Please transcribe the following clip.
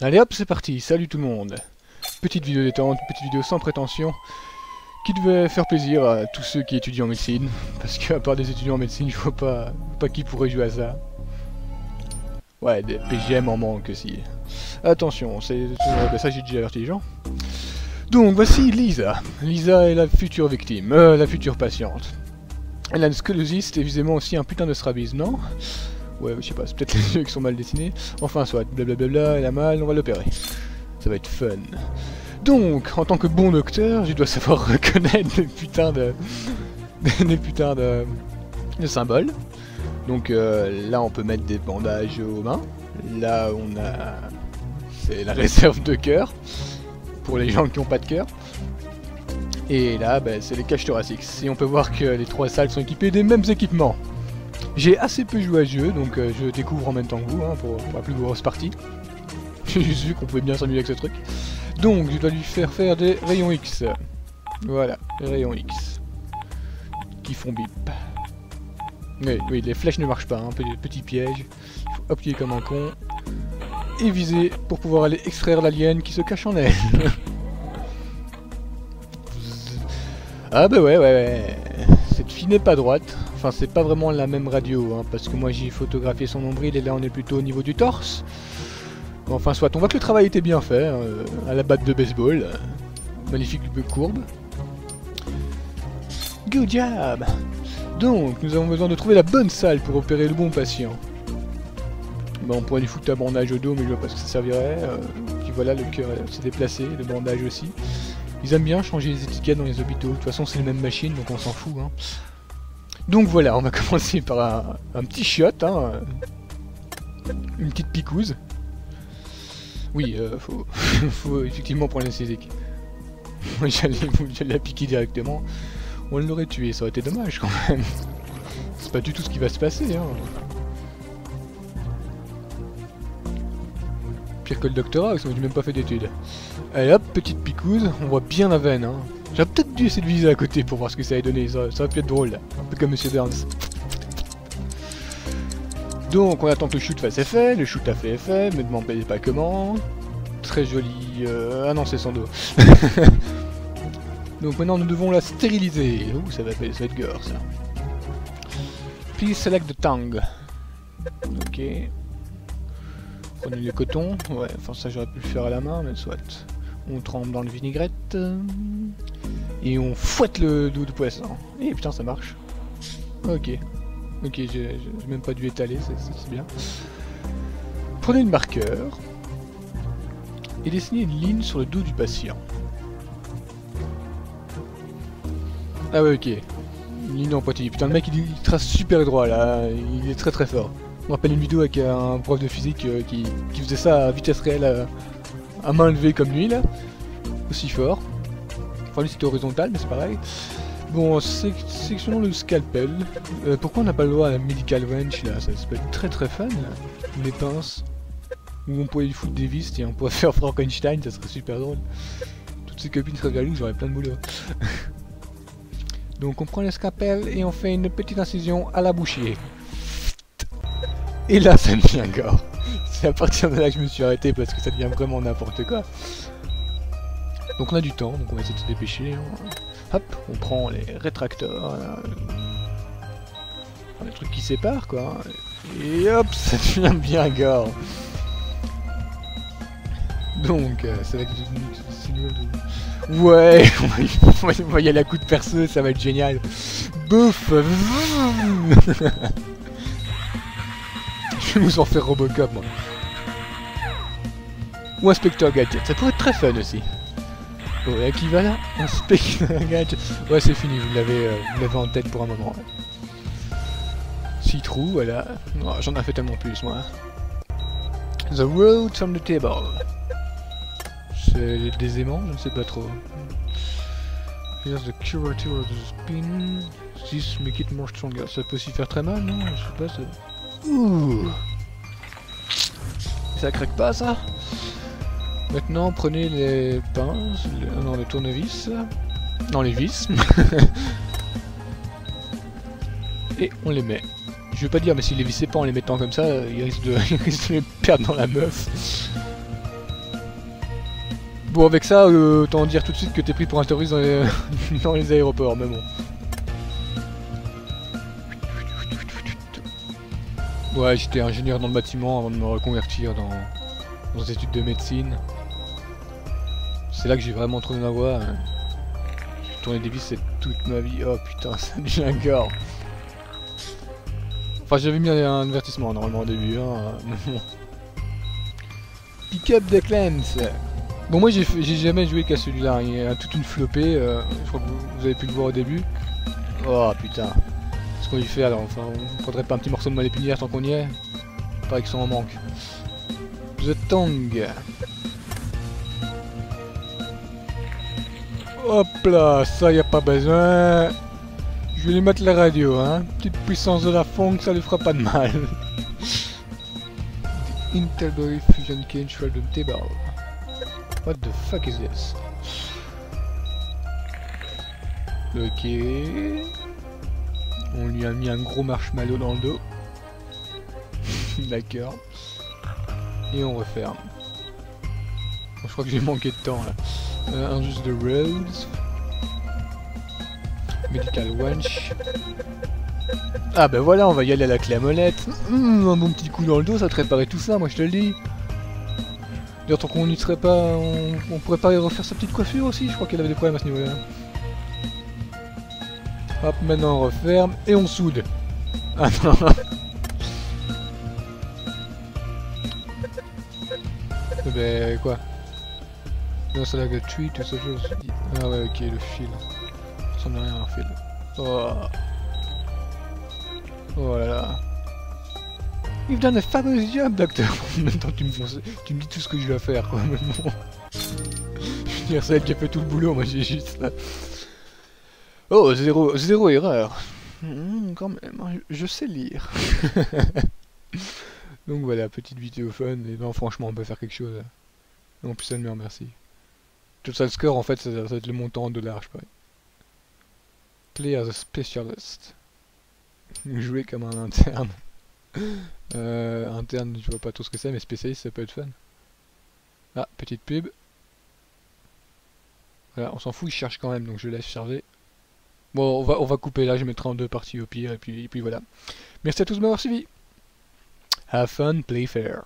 Allez hop, c'est parti, salut tout le monde. Petite vidéo détente, petite vidéo sans prétention, qui devait faire plaisir à tous ceux qui étudient en médecine, parce qu'à part des étudiants en médecine, je vois pas qui pourrait jouer à ça. Ouais, des PGM en manque aussi. Attention, c'est ça, j'ai déjà averti les gens. Donc voici Lisa. Lisa est la future victime, la future patiente. Elle a une scoliose, évidemment aussi un putain de strabisme, non? Ouais, je sais pas, c'est peut-être les yeux qui sont mal dessinés. Enfin, soit, blablabla, elle a mal, on va l'opérer. Ça va être fun. Donc, en tant que bon docteur, je dois savoir reconnaître des putains de... des symboles. Donc là, on peut mettre des bandages aux mains. Là, on a... c'est la réserve de cœur. Pour les gens qui n'ont pas de cœur. Et là, bah, c'est les cages thoraciques. Et on peut voir que les trois salles sont équipées des mêmes équipements. J'ai assez peu joué à ce jeu, donc je découvre en même temps que vous, hein, pour la plus grosse partie. J'ai juste vu qu'on pouvait bien s'amuser avec ce truc. Donc, je dois lui faire faire des rayons X. Voilà, les rayons X. Qui font bip. Oui, oui, les flèches ne marchent pas, hein, petit piège. Il faut appuyer comme un con. Et viser pour pouvoir aller extraire l'alien qui se cache en elle. Ah bah ouais. Cette fille n'est pas droite. Enfin, c'est pas vraiment la même radio, hein, parce que moi j'ai photographié son nombril et là on est plutôt au niveau du torse. Enfin soit, on voit que le travail était bien fait, à la batte de baseball. Magnifique courbe. Good job. Donc, nous avons besoin de trouver la bonne salle pour opérer le bon patient. Bah, on pourrait lui foutre un bandage au dos, mais je vois pas ce que ça servirait. Puis voilà, le cœur s'est déplacé, le bandage aussi. Ils aiment bien changer les étiquettes dans les hôpitaux. De toute façon, c'est les mêmes machines, donc on s'en fout, hein. Donc voilà, on va commencer par un petit shot, hein. Une petite picouse. Oui, faut effectivement prendre l'anesthésique. J'allais la piquer directement. On l'aurait tué, ça aurait été dommage quand même. C'est pas du tout ce qui va se passer, hein. Pire que le doctorat, parce qu'on n'a même pas fait d'études. Allez hop, petite picouse, on voit bien la veine, hein. J'aurais peut-être dû essayer de viser à côté pour voir ce que ça allait donner, ça aurait pu être drôle, là. Un peu comme Monsieur Burns. Donc on attend que le shoot fasse effet, le shoot a fait effet, mais ne demandez pas comment. Très joli... Ah non, c'est son dos. Donc maintenant nous devons la stériliser. Ouh, ça va être gore ça. Please select the tongue. Ok. Prenez le coton. Ouais, enfin ça j'aurais pu le faire à la main, mais soit. On trempe dans le vinaigrette. Et on fouette le dos de poisson. Et putain ça marche. Ok. Ok, j'ai même pas dû étaler, c'est bien. Prenez le marqueur et dessinez une ligne sur le dos du patient. Ah ouais, ok. Une ligne en pointillé. Putain, le mec il trace super droit là, il est très fort. Je me rappelle une vidéo avec un prof de physique qui faisait ça à vitesse réelle, à main levée comme lui là. Aussi fort. Enfin lui c'était horizontal, mais c'est pareil. Bon, sectionnons le scalpel. Pourquoi on n'a pas le droit à la medical wrench là? Ça peut être très fun là. Les pinces. Ou on pourrait lui foutre des vis et on pourrait faire Frankenstein, ça serait super drôle. Toutes ces copines seraient jalouses, j'aurais plein de boulot. Donc on prend le scalpel et on fait une petite incision à la bouchée. Et là ça devient gore. C'est à partir de là que je me suis arrêté parce que ça devient vraiment n'importe quoi. Donc on a du temps, donc on va essayer de se dépêcher. Hop, on prend les rétracteurs, les trucs qui séparent quoi, et hop, ça devient bien gore. Donc, ça va être une... Ouais, on va y aller à coup de perceuse, ça va être génial. Bouffe. Je vais vous en faire Robocop, moi. Ou Inspecteur Gadget, ça pourrait être très fun aussi. Ouais, qui va là? Inspecteur Gadget. Ouais, c'est fini, vous l'avez en tête pour un moment. 6 trous, voilà. Oh, j'en ai fait tellement plus, moi. The road from the table. C'est des aimants, je ne sais pas trop. Here's the curator of the spin. This make it more stronger. Ça peut aussi faire très mal, non? Je sais pas, ça... Ouh! Ça craque pas, ça? Maintenant, prenez les pinces, les tournevis, non les vis, et on les met. Je veux pas dire, mais si les vissez pas en les mettant comme ça, ils risquent de les perdre dans la meuf. Bon, avec ça, t'en dire tout de suite que t'es pris pour un terroriste dans les, dans les aéroports, mais bon. Ouais, j'étais ingénieur dans le bâtiment avant de me reconvertir dans, des études de médecine. C'est là que j'ai vraiment trouvé ma voie. J'ai tourné des vis, c'est toute ma vie. Oh putain, ça devient gore. Enfin, j'avais mis un avertissement normalement au début. Hein. Pick up the cleanse. Bon, moi j'ai jamais joué qu'à celui-là. Il y a toute une flopée. Je crois que vous avez pu le voir au début. Oh putain. Qu'est-ce qu'on y fait alors? Enfin, on prendrait pas un petit morceau de malépinière tant qu'on y est? Pas que ça en manque. The Tongue. Hop là, ça y a pas besoin. Je vais lui mettre la radio, hein. Petite puissance de la funk, ça lui fera pas de mal. The Interbury Fusion Cane Shrouded Table. What the fuck is this? Ok. On lui a mis un gros marshmallow dans le dos. D'accord. Et on referme. Bon, je crois que j'ai manqué de temps là. Unjust the Rules. Medical Wench. Ah ben voilà, on va y aller à la clé à molette. Un bon petit coup dans le dos, ça te réparait tout ça, moi je te le dis. D'ailleurs, tant qu'on n'y serait pas, on pourrait pas y refaire sa petite coiffure aussi, je crois qu'elle avait des problèmes à ce niveau-là. Hop, maintenant on referme et on soude. Ah non. Ben quoi? Non, c'est la gratuite, tout ça, chose. Ah ouais, ok, le fil. Ça ressemble à rien, un fil. Oh. Oh là là. You've done a fabulous job, docteur. En même temps, tu me dis tout ce que je dois faire, quoi. Mais bon. Je veux dire, c'est elle qui a fait tout le boulot, moi j'ai juste là. Oh, zéro erreur. Quand même, je sais lire. Donc voilà, petite vidéo fun. Et non, franchement, on peut faire quelque chose. En plus, elle me remercie. Tout ça, le score, en fait, ça va être le montant en dollars, je parie. Play as a specialist. Jouer comme un interne. Interne, je vois pas tout ce que c'est, mais spécialiste, ça peut être fun. Ah, petite pub. Voilà, on s'en fout, il charge quand même, donc je laisse charger. Bon, on va couper là, je mettrai en deux parties au pire, et puis voilà. Merci à tous de m'avoir suivi. Have fun, play fair.